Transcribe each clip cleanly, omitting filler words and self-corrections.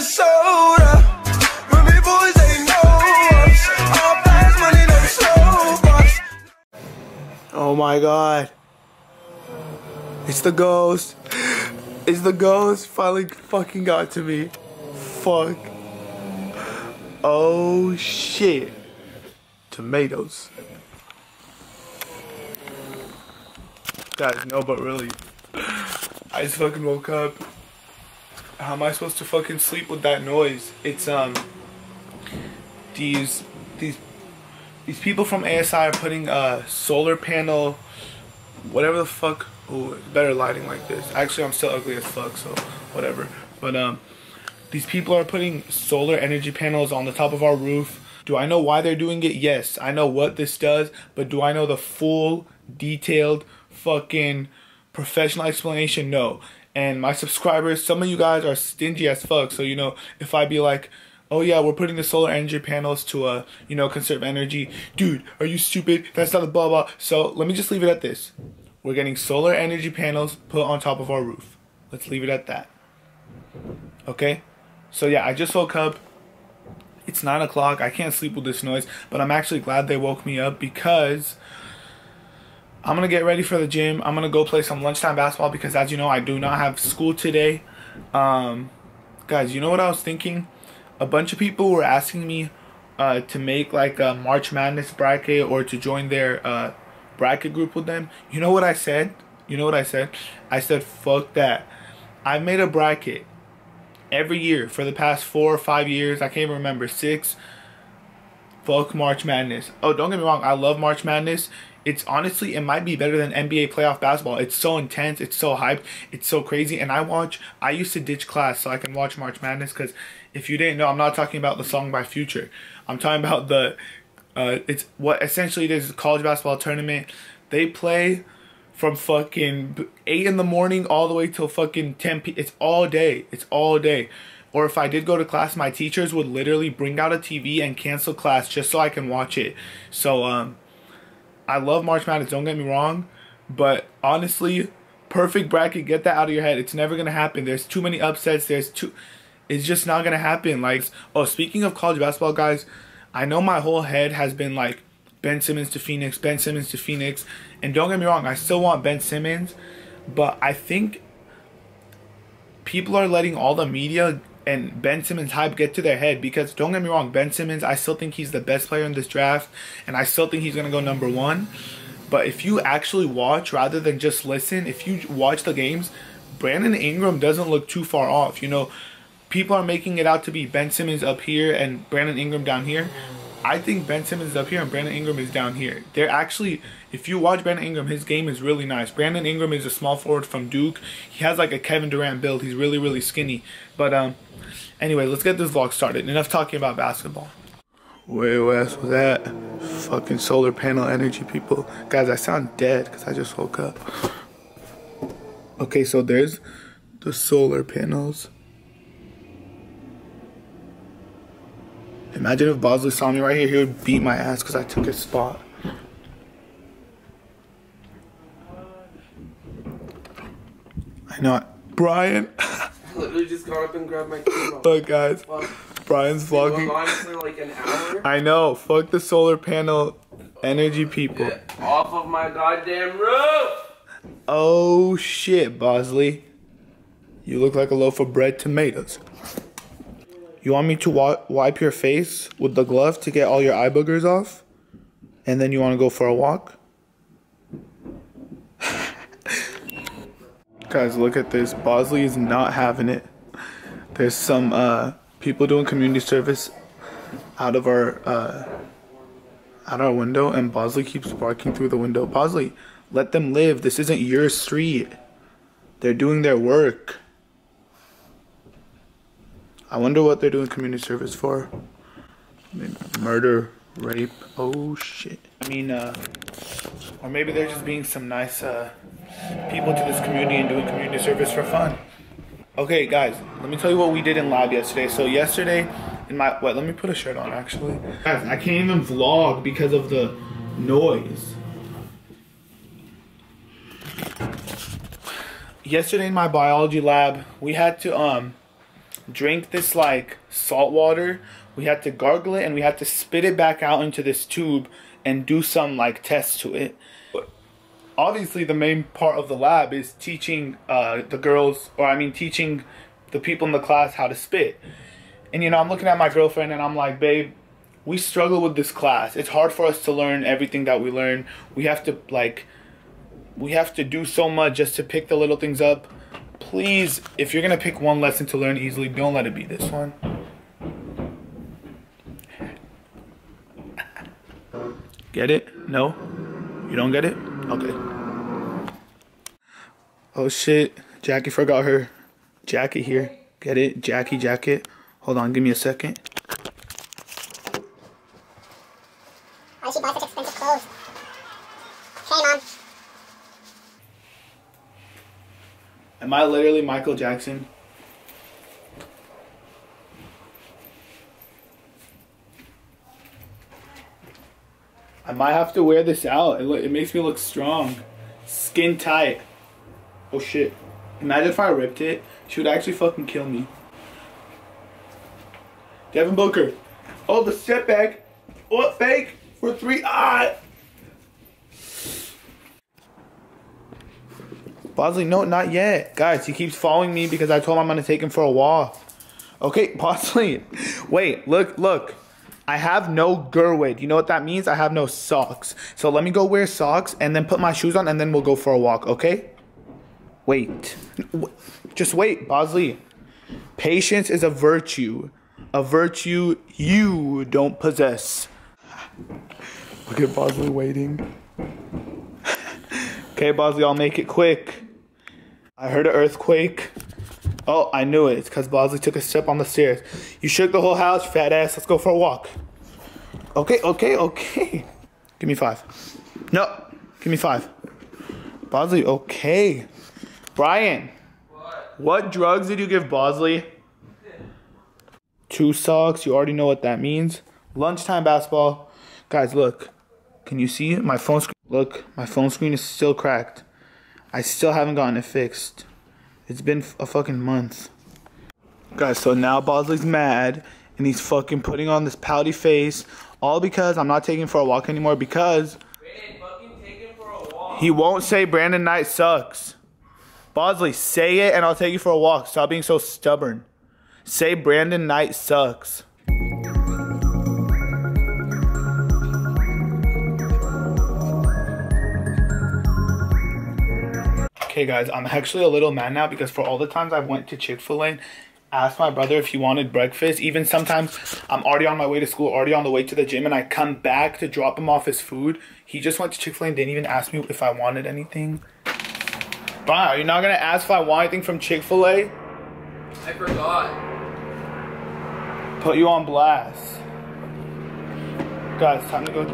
and soda. When me boys, they know us. All fast money, no slow bus. Oh my God. It's the ghost. It's the ghost finally fucking got to me. Fuck. Oh shit. Tomatoes. Guys, no, but really, I just fucking woke up. How am I supposed to fucking sleep with that noise? It's these people from ASI are putting solar panel, whatever the fuck. Ooh, better lighting like this. Actually, I'm still ugly as fuck, so whatever. But these people are putting solar energy panels on the top of our roof. Do I know why they're doing it? Yes, I know what this does, but do I know the full, detailed, fucking professional explanation? No. And my subscribers, some of you guys are stingy as fuck, so you know, if I be like, oh yeah, we're putting the solar energy panels to, you know, conserve energy, dude, are you stupid? That's not a blah blah. So let me just leave it at this. We're getting solar energy panels put on top of our roof. Let's leave it at that. Okay? So yeah, I just woke up. It's 9 o'clock. I can't sleep with this noise, but I'm actually glad they woke me up because I'm going to get ready for the gym. I'm going to go play some lunchtime basketball because, as you know, I do not have school today. Guys, you know what I was thinking? A bunch of people were asking me to make like a March Madness bracket or to join their bracket group with them. You know what I said? You know what I said? I said, fuck that. I made a bracket every year for the past 4 or 5 years. I can't even remember. 6. Fuck March Madness. Oh, don't get me wrong. I love March Madness. It's honestly, it might be better than NBA playoff basketball. It's so intense. It's so hyped. It's so crazy. And I used to ditch class so I can watch March Madness because if you didn't know, I'm not talking about the song by Future. I'm talking about the it's what essentially it is, a college basketball tournament. They play from fucking 8 in the morning all the way till fucking 10 p.m. It's all day. It's all day. Or if I did go to class, my teachers would literally bring out a TV and cancel class just so I can watch it. So I love March Madness, don't get me wrong, but honestly, perfect bracket, get that out of your head. It's never gonna happen. There's too many upsets. It's just not gonna happen. Like, oh, speaking of college basketball, guys, I know my whole head has been like, Ben Simmons to Phoenix, Ben Simmons to Phoenix. And don't get me wrong, I still want Ben Simmons. But I think people are letting all the media and Ben Simmons hype get to their head. Because don't get me wrong, Ben Simmons, I still think he's the best player in this draft. And I still think he's going to go number 1. But if you actually watch rather than just listen, if you watch the games, Brandon Ingram doesn't look too far off, you know. People are making it out to be Ben Simmons up here and Brandon Ingram down here. I think Ben Simmons is up here and Brandon Ingram is down here. They're actually, if you watch Brandon Ingram, his game is really nice. Brandon Ingram is a small forward from Duke. He has like a Kevin Durant build. He's really, really skinny. But anyway, let's get this vlog started. Enough talking about basketball. Where else was that? Fucking solar panel energy people. Guys, I sound dead because I just woke up. Okay, so there's the solar panels. Imagine if Bosley saw me right here, he would beat my ass because I took his spot. I know. Brian. I literally just got up and grabbed my camera. Look, guys. Well, Brian's vlogging. Honestly, like an hour. I know. Fuck the solar panel energy people. Get off of my goddamn roof. Oh, shit, Bosley. You look like a loaf of bread tomatoes. You want me to wipe your face with the glove to get all your eye boogers off? And then you want to go for a walk? Guys, look at this. Bosley is not having it. There's some people doing community service out our window, and Bosley keeps barking through the window. Bosley, let them live. This isn't your street. They're doing their work. I wonder what they're doing community service for. Maybe murder, rape, oh shit. I mean, or maybe they're just being some nice people to this community and doing community service for fun. Okay guys, let me tell you what we did in lab yesterday. So yesterday, in my, wait, let me put a shirt on actually. Guys, I can't even vlog because of the noise. Yesterday in my biology lab, we had to drank this like salt water. We had to gargle it and we had to spit it back out into this tube and do some like test to it. Obviously, the main part of the lab is teaching teaching the people in the class how to spit. And, you know, I'm looking at my girlfriend and I'm like, babe, we struggle with this class. It's hard for us to learn everything that we learn. We have to do so much just to pick the little things up. Please, if you're going to pick one lesson to learn easily, don't let it be this one. Get it? No? You don't get it? Okay. Oh shit, Jackie forgot her jacket here. Get it? Jackie jacket. Hold on, give me a second. Why'd she buy such expensive clothes? Hey, Mom. Am I literally Michael Jackson? I might have to wear this out. It makes me look strong. Skin tight. Oh shit. Imagine if I ripped it. She would actually fucking kill me. Devin Booker. Oh, the step back. What fake for three. Ah! Bosley, no, not yet. Guys, he keeps following me because I told him I'm going to take him for a walk. Okay, Bosley. Wait, look. I have no Gerwig. You know what that means? I have no socks. So let me go wear socks and then put my shoes on and then we'll go for a walk, okay? Wait. Just wait, Bosley. Patience is a virtue. A virtue you don't possess. Look at Bosley waiting. Okay, Bosley, I'll make it quick. I heard an earthquake. Oh, I knew it. It's because Bosley took a step on the stairs. You shook the whole house, fat ass. Let's go for a walk. Okay. Give me five. No, give me five. Bosley, okay. Brian, what drugs did you give Bosley? 2 socks. You already know what that means. Lunchtime basketball. Guys, look. Can you see my phone screen? Look, my phone screen is still cracked. I still haven't gotten it fixed. It's been a fucking month. Guys, so now Bosley's mad, and he's fucking putting on this pouty face, all because I'm not taking him for a walk anymore, because he won't say Brandon Knight sucks. Bosley, say it, and I'll take you for a walk. Stop being so stubborn. Say Brandon Knight sucks. Okay, guys, I'm actually a little mad now because for all the times I went to Chick-fil-A, asked my brother if he wanted breakfast, even sometimes I'm already on my way to school, already on the way to the gym, and I come back to drop him off his food. He just went to Chick-fil-A and didn't even ask me if I wanted anything. Brian, are you not going to ask if I want anything from Chick-fil-A? I forgot. Put you on blast. Guys, time to go...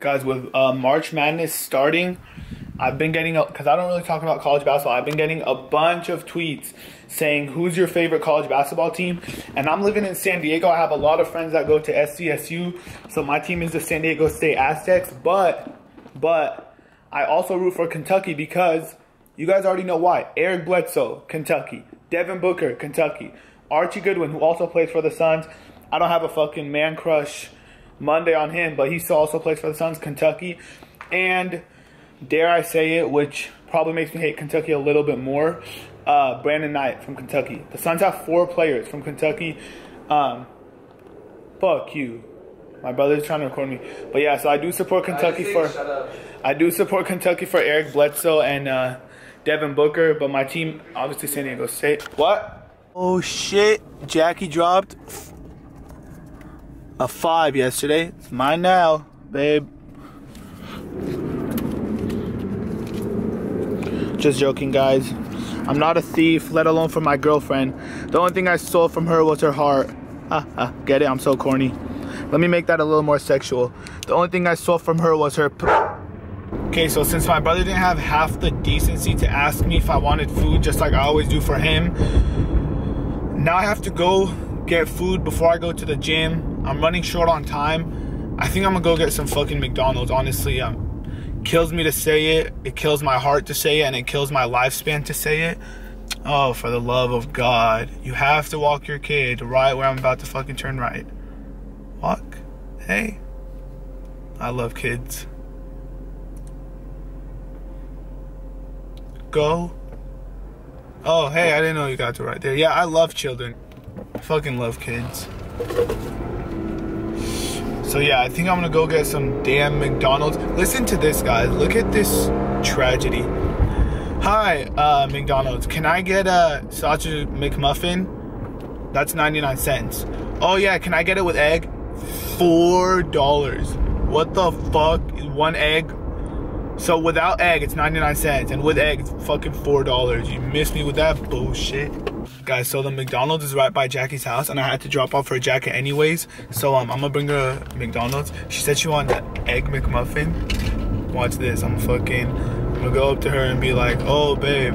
Guys, with March Madness starting, I've been getting, because I don't really talk about college basketball, I've been getting a bunch of tweets saying, who's your favorite college basketball team? And I'm living in San Diego. I have a lot of friends that go to SDSU, so my team is the San Diego State Aztecs, but I also root for Kentucky because you guys already know why. Eric Bledsoe, Kentucky. Devin Booker, Kentucky. Archie Goodwin, who also plays for the Suns. I don't have a fucking man crush Monday on him, but he still also plays for the Suns, Kentucky. And dare I say it, which probably makes me hate Kentucky a little bit more, Brandon Knight from Kentucky. The Suns have 4 players from Kentucky. Fuck you. My brother's trying to record me. But yeah, so I do support Kentucky for Eric Bledsoe and Devin Booker, but my team obviously San Diego State. What? Oh shit, Jackie dropped a 5 yesterday. It's mine now, babe. Just joking, guys. I'm not a thief, let alone for my girlfriend. The only thing I stole from her was her heart. Get it? I'm so corny. Let me make that a little more sexual. The only thing I stole from her was her... Okay, so since my brother didn't have half the decency to ask me if I wanted food, just like I always do for him, now I have to go get food before I go to the gym. I'm running short on time. I think I'm gonna go get some fucking McDonald's, honestly. Kills me to say it. It kills my heart to say it, and it kills my lifespan to say it. Oh, for the love of God. You have to walk your kid right where I'm about to fucking turn right. Walk. Hey. I love kids. Go. Oh, hey, I didn't know you got to right there. Yeah, I love children. I fucking love kids. So yeah, I think I'm gonna go get some damn McDonald's. Listen to this, guys. Look at this tragedy. Hi, McDonald's. Can I get a sausage McMuffin? That's 99 cents. Oh yeah, can I get it with egg? $4. What the fuck? One egg? So without egg, it's 99 cents. And with egg, it's fucking $4. You missed me with that bullshit. Guys, so the McDonald's is right by Jackie's house, and I had to drop off her jacket anyways. So I'm gonna bring her McDonald's. She said she wanted an egg McMuffin. Watch this, I'm gonna go up to her and be like, oh babe,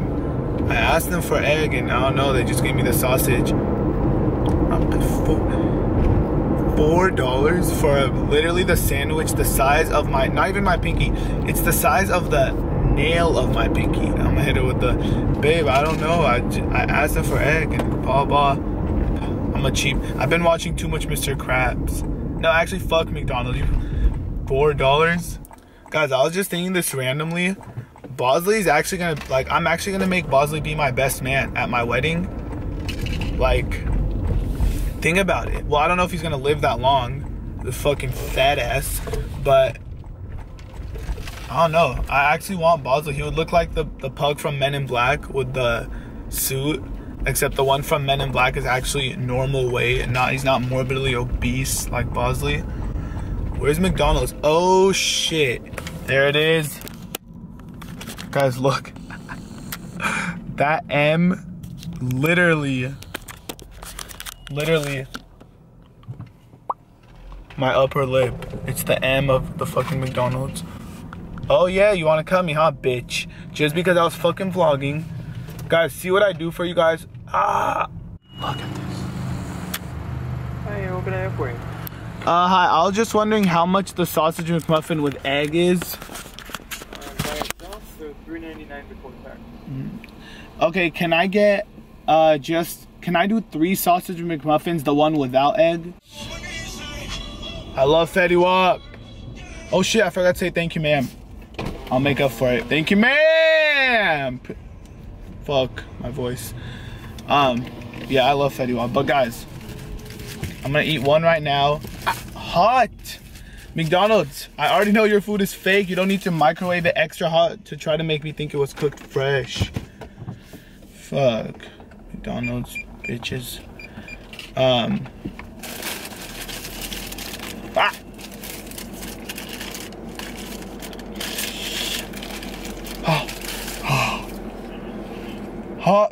I asked them for egg and I don't know, they just gave me the sausage. $4 for literally the sandwich the size of my, not even my pinky, it's the size of the nail of my pinky. I'm gonna hit it with the, babe, I don't know, I asked her for egg and blah blah. I'm a cheap, I've been watching too much Mr. Krabs. No, actually, fuck McDonald's. $4. Guys, I was just thinking this randomly. Bosley's actually gonna, like, I'm actually gonna make Bosley be my best man at my wedding. Like, think about it. Well, I don't know if he's gonna live that long, the fucking fat ass, but I don't know. I actually want Bosley. He would look like the pug from Men in Black with the suit, except the one from Men in Black is actually normal weight and not, he's not morbidly obese like Bosley. Where's McDonald's? Oh shit, there it is. Guys, look. That M literally my upper lip. It's the M of the fucking McDonald's. Oh yeah, you wanna cut me, huh, bitch? Just because I was fucking vlogging. Guys, see what I do for you guys? Ah, look at this. Hey, open it up for you. Hi, I was just wondering how much the sausage McMuffin with egg is. By itself, so $3.99 before tax. Okay, can I get can I do 3 sausage McMuffins, the one without egg? I love Fetty Wap. Oh shit, I forgot to say thank you, ma'am. I'll make up for it. Thank you, ma'am! Fuck, my voice. Yeah, I love Fetty Wap. But guys, I'm gonna eat one right now. Hot! McDonald's, I already know your food is fake. You don't need to microwave it extra hot to try to make me think it was cooked fresh. Fuck. McDonald's, bitches. Hot.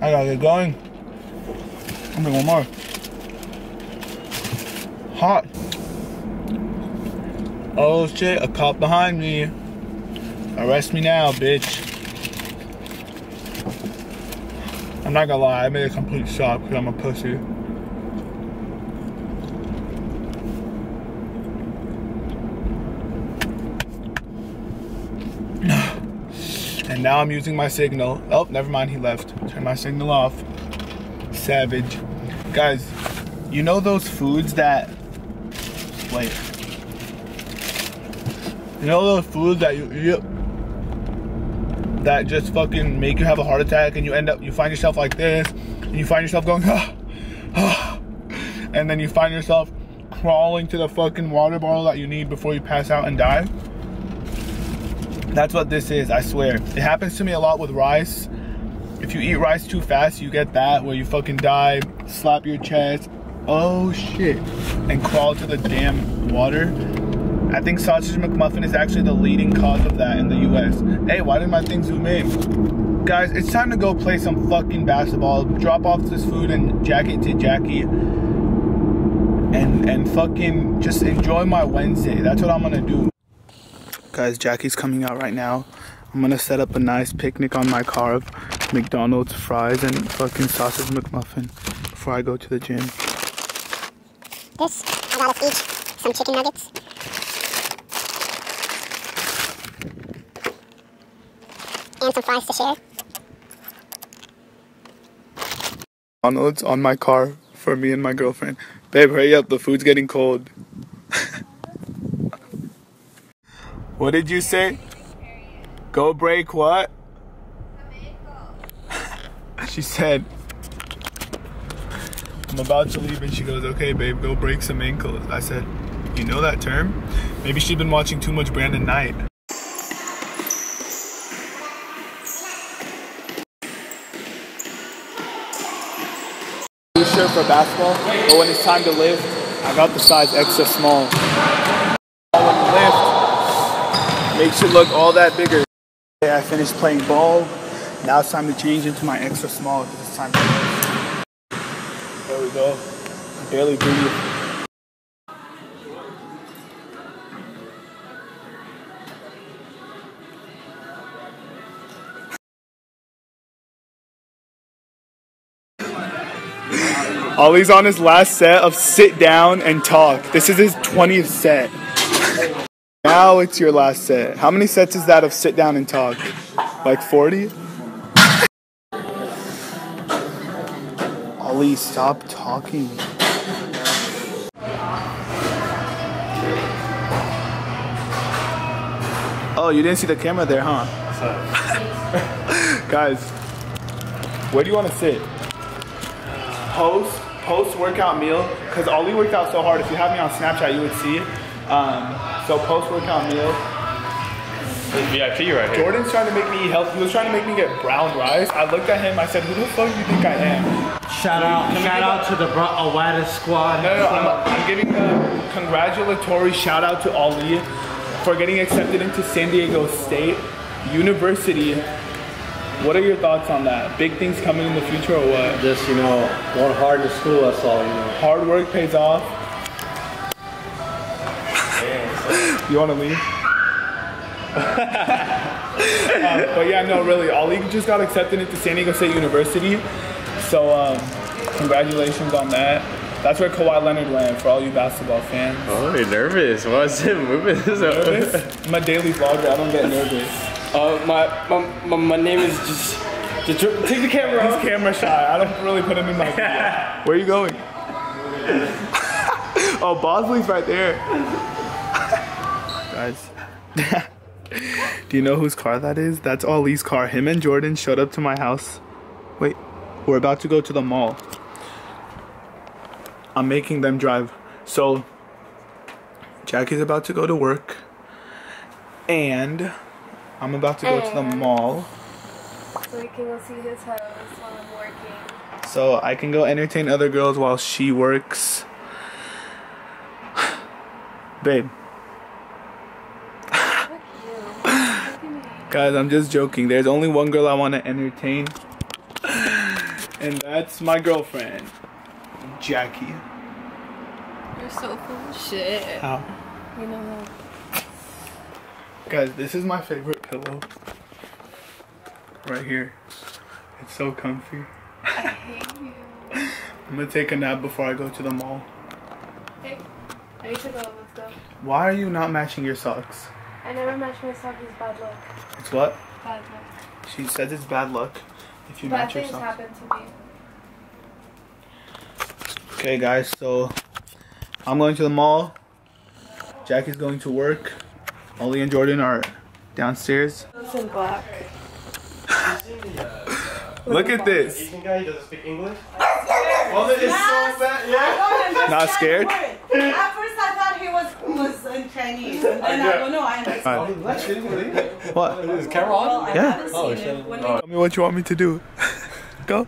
I gotta get going. I'm gonna one more. Hot. Oh shit, a cop behind me. Arrest me now, bitch. I'm not gonna lie, I made a complete stop because I'm a pussy. And now I'm using my signal. Oh, never mind, he left. Turn my signal off. Savage. Guys, you know those foods that... Wait. You know those foods that you eat that just fucking make you have a heart attack, and you end up, you find yourself like this, and you find yourself going, ah, ah, and then you find yourself crawling to the fucking water bottle that you need before you pass out and die? That's what this is, I swear. It happens to me a lot with rice. If you eat rice too fast, you get that, where you fucking die, slap your chest, oh shit, and crawl to the damn water. I think Sausage McMuffin is actually the leading cause of that in the U.S. Hey, why did my thing zoom in? Guys, it's time to go play some fucking basketball. Drop off this food and jack it to Jackie. And fucking just enjoy my Wednesday. That's what I'm gonna do. Guys, Jackie's coming out right now. I'm gonna set up a nice picnic on my car of McDonald's fries and fucking Sausage McMuffin before I go to the gym. This, I got us each some chicken nuggets. And some fries to share. McDonald's on my car for me and my girlfriend. Babe, hurry up, the food's getting cold. What did you say? Go break what? She said, I'm about to leave, and she goes, okay, babe, go break some ankles. I said, you know that term? Maybe she's been watching too much Brandon Knight. Blue shirt for basketball, but when it's time to lift, I got the size extra small. When you lift, makes you look all that bigger. I finished playing ball. Now it's time to change into my extra small because it's time to play. There we go. I barely breathe. Ollie's on his last set of sit down and talk. This is his 20th set. Now it's your last set. How many sets is that of sit down and talk? Like 40? Ollie, stop talking. Oh, you didn't see the camera there, huh? Guys, where do you want to sit? Post-workout meal, because Ollie worked out so hard. If you had me on Snapchat, you would see it. So post-workout meal. VIP right here. Jordan's trying to make me eat healthy. He was trying to make me get brown rice. I looked at him. I said, who the fuck do you think I am? Shout out to the Awada squad. No, I'm giving a congratulatory shout out to Ollie for getting accepted into San Diego State University. What are your thoughts on that? Big things coming in the future or what? Just, you know, going hard to school, that's all, you know. Hard work pays off. You want to leave? But yeah, no, really, Ollie just got accepted into San Diego State University. So congratulations on that. That's where Kawhi Leonard went, for all you basketball fans. Oh, you're nervous. Why is it moving? Nervous? My daily vlogger, I don't get nervous. My name is just take the camera off. He's camera shy. I don't really put him in my video. Where are you going? Oh, Bosley's right there. Guys, do you know whose car that is? That's Ollie's car. Him and Jordan showed up to my house. Wait, we're about to go to the mall. I'm making them drive. So, Jackie's about to go to work. And I'm about to go to the mall. So we can go see his house while I'm working. So I can go entertain other girls while she works. Babe. Guys, I'm just joking. There's only one girl I want to entertain, and that's my girlfriend, Jackie. You're so full of shit. How? You know how. Guys, this is my favorite pillow. Right here. It's so comfy. I hate you. I'm going to take a nap before I go to the mall. Hey, I need to go. Let's go. Why are you not matching your socks? I never match my socks. It's bad luck. It's what? Bad luck. She says it's bad luck if you match your socks. Bad things happen to me. Okay, guys. So I'm going to the mall. Jackie's going to work. Ollie and Jordan are downstairs. It's in black. Look at this. Asian guy, he doesn't speak English. Well, it is so bad. Yeah. Not scared. Was in Chinese, and I don't know. I understand. What? Is the camera on? Yeah. Oh, shit. Tell me what you want me to do. Go.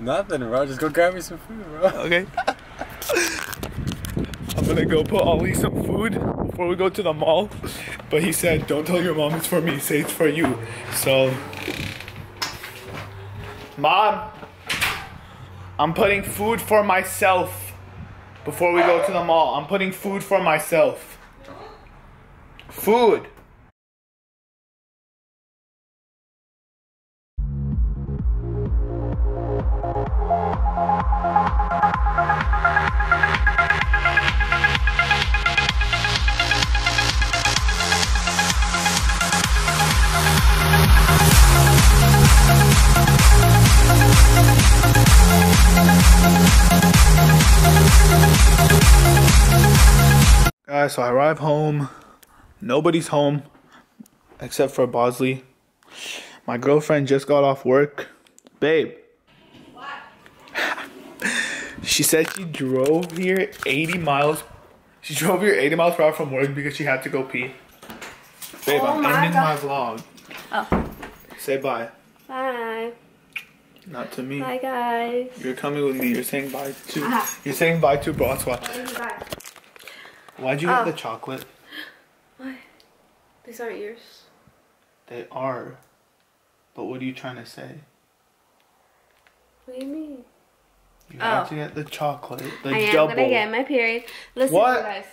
Nothing, bro. Just go grab me some food, bro. Okay. I'm gonna go put Ollie some food before we go to the mall, but he said, don't tell your mom it's for me, say it's for you. So, Mom, I'm putting food for myself before we go to the mall. I'm putting food for myself. Food. Guys, so I arrive home. Nobody's home except for Bosley. My girlfriend just got off work. Babe. What? She said she drove here 80 miles. She drove here 80 miles per hour from work because she had to go pee. Babe, oh, I'm ending my vlog. Oh. Say bye. Bye. Not to me. Bye, guys. You're coming with me. You're saying bye to. You're saying bye to Braswa. Bye. Why'd you get the chocolate? Why? These aren't yours. They are. But what are you trying to say? What do you mean? You have to get the chocolate. The double. I am gonna get my period. Listen, what?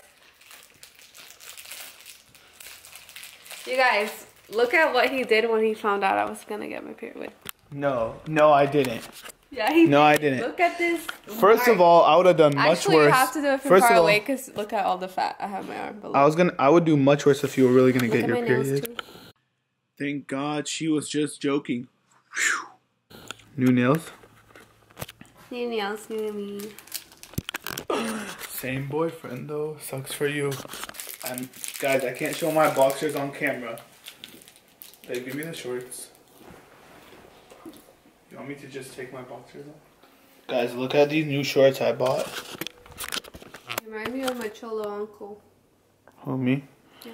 You guys, look at what he did when he found out I was gonna get my period. No, I didn't. Yeah, he did. No, I didn't. Look at this. First of all, I would have done much worse. Actually, you have to do it from far away because look at all the fat I have in my arm below. I would do much worse if you were really gonna get your period. Thank God she was just joking. Whew. New nails. New nails, new me. Same boyfriend though. Sucks for you. Guys, I can't show my boxers on camera. They give me the shorts. You want me to just take my boxers off? Guys, look at these new shorts I bought. Remind me of my cholo uncle. Oh, me? Yeah.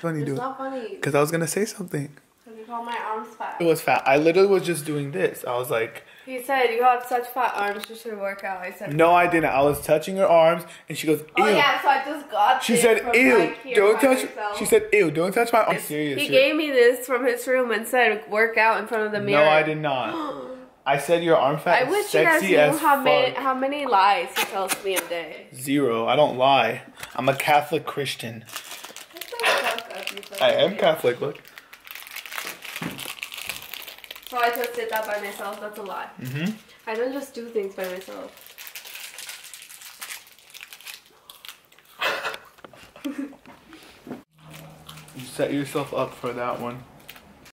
Funny, dude. It's not funny. Because I was going to say something. Because you called my arms fat. It was fat. I literally was just doing this. I was like... He said, you have such fat arms, you should work out. I said... No, I didn't. I was touching her arms, and she goes, ew. Oh, yeah, so I just got she said, ew, don't touch... Herself. She said, ew, don't touch my arms. I'm serious. He gave me this from his room and said, work out in front of the mirror. No, I did not. I said your arm fat is sexy as fuck. I wish you guys knew how many lies he tells me a day. Zero. I don't lie. I'm a Catholic Christian. I am Catholic, look. So I twisted that by myself, that's a lie. Mm-hmm. I don't just do things by myself. You set yourself up for that one.